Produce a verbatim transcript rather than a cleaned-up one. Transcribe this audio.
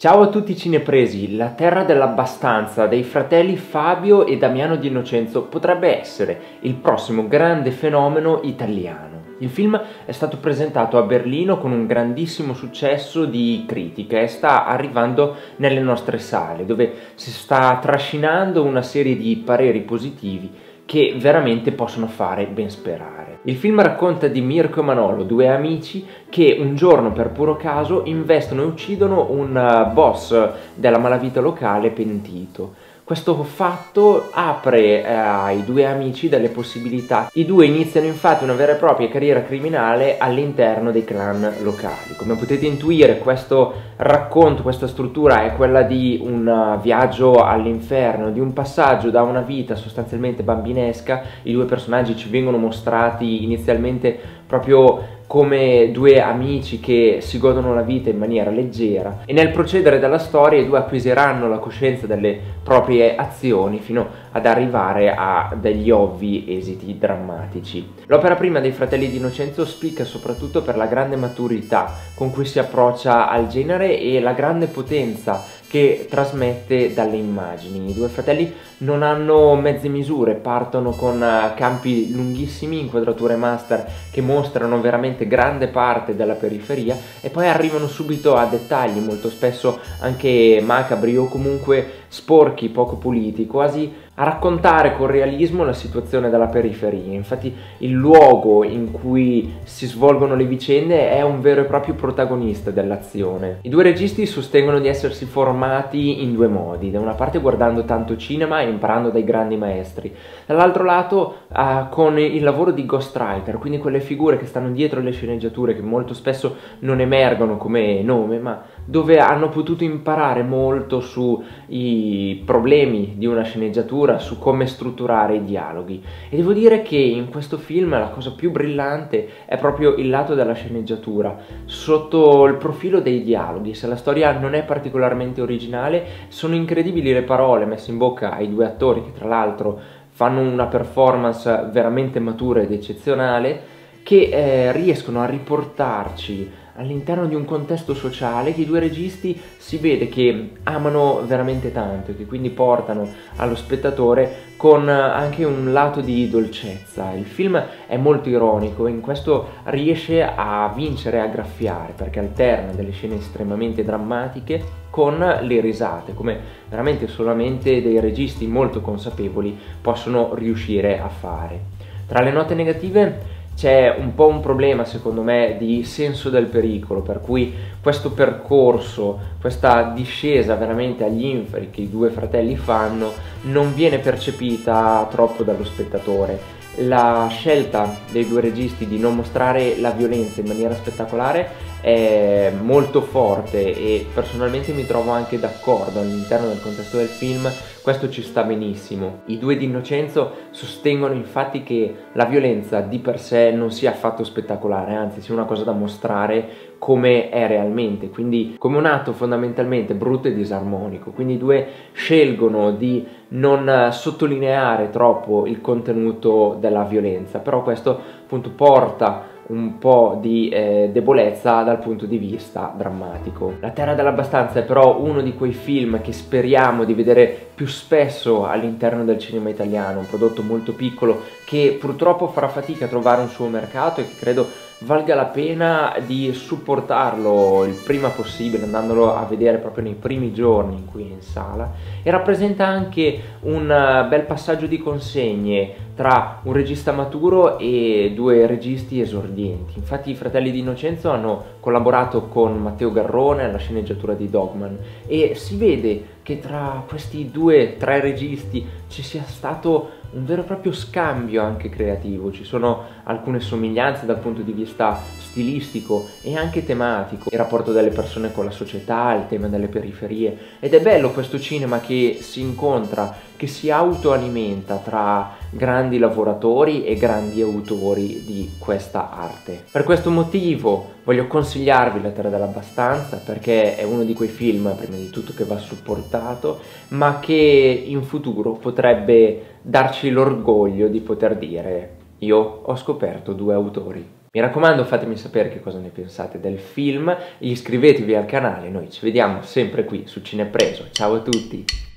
Ciao a tutti cinepresi, La terra dell'abbastanza dei fratelli Fabio e Damiano D'Innocenzo potrebbe essere il prossimo grande fenomeno italiano. Il film è stato presentato a Berlino con un grandissimo successo di critiche e sta arrivando nelle nostre sale, dove si sta trascinando una serie di pareri positivi che veramente possono fare ben sperare. Il film racconta di Mirko e Manolo, due amici che un giorno per puro caso investono e uccidono un boss della malavita locale pentito. Questo fatto apre eh, ai due amici delle possibilità. I due iniziano infatti una vera e propria carriera criminale all'interno dei clan locali. Come potete intuire, questo racconto, questa struttura è quella di un viaggio all'inferno, di un passaggio da una vita sostanzialmente bambinesca. I due personaggi ci vengono mostrati inizialmente proprio come due amici che si godono la vita in maniera leggera, e nel procedere della storia i due acquisiranno la coscienza delle proprie azioni fino ad arrivare a degli ovvi esiti drammatici. L'opera prima dei fratelli D'Innocenzo spicca soprattutto per la grande maturità con cui si approccia al genere e la grande potenza che trasmette dalle immagini. I due fratelli non hanno mezze misure, partono con campi lunghissimi, inquadrature master che mostrano veramente grande parte della periferia e poi arrivano subito a dettagli molto spesso anche macabri o comunque sporchi, poco puliti, quasi a raccontare con realismo la situazione della periferia. Infatti il luogo in cui si svolgono le vicende è un vero e proprio protagonista dell'azione. I due registi sostengono di essersi formati in due modi: da una parte guardando tanto cinema e imparando dai grandi maestri, dall'altro lato eh, con il lavoro di ghostwriter, quindi quelle figure che stanno dietro le sceneggiature, che molto spesso non emergono come nome, ma dove hanno potuto imparare molto sui problemi di una sceneggiatura, su come strutturare i dialoghi. E devo dire che in questo film la cosa più brillante è proprio il lato della sceneggiatura sotto il profilo dei dialoghi. Se la storia non è particolarmente originale, sono incredibili le parole messe in bocca ai due attori, che tra l'altro fanno una performance veramente matura ed eccezionale, che eh, riescono a riportarci all'interno di un contesto sociale che i due registi si vede che amano veramente tanto e che quindi portano allo spettatore con anche un lato di dolcezza. Il film è molto ironico e in questo riesce a vincere e a graffiare, perché alterna delle scene estremamente drammatiche con le risate, come veramente solamente dei registi molto consapevoli possono riuscire a fare. Tra le note negative c'è un po' un problema, secondo me, di senso del pericolo, per cui questo percorso, questa discesa veramente agli inferi che i due fratelli fanno non viene percepita troppo dallo spettatore. La scelta dei due registi di non mostrare la violenza in maniera spettacolare è molto forte e personalmente mi trovo anche d'accordo. All'interno del contesto del film questo ci sta benissimo. I due D'Innocenzo sostengono infatti che la violenza di per sé non sia affatto spettacolare, anzi sia una cosa da mostrare come è realmente, quindi come un atto fondamentalmente brutto e disarmonico. Quindi i due scelgono di non sottolineare troppo il contenuto della violenza, però questo appunto porta un po' di eh, debolezza dal punto di vista drammatico. La terra dell'abbastanza è però uno di quei film che speriamo di vedere più spesso all'interno del cinema italiano, un prodotto molto piccolo che purtroppo farà fatica a trovare un suo mercato e che credo valga la pena di supportarlo il prima possibile, andandolo a vedere proprio nei primi giorni in cui è in sala, e rappresenta anche un bel passaggio di consegne tra un regista maturo e due registi esordienti. Infatti i fratelli D'Innocenzo hanno collaborato con Matteo Garrone alla sceneggiatura di Dogman e si vede che tra questi due, tre registi ci sia stato un vero e proprio scambio anche creativo. Ci sono alcune somiglianze dal punto di vista stilistico e anche tematico, il rapporto delle persone con la società, il tema delle periferie, ed è bello questo cinema che si incontra, che si autoalimenta tra grandi lavoratori e grandi autori di questa arte. Per questo motivo voglio consigliarvi La terra dell'abbastanza, perché è uno di quei film prima di tutto che va supportato, ma che in futuro potrebbe darci l'orgoglio di poter dire: io ho scoperto due autori. Mi raccomando, fatemi sapere che cosa ne pensate del film, iscrivetevi al canale, noi ci vediamo sempre qui su Cinepreso. Ciao a tutti!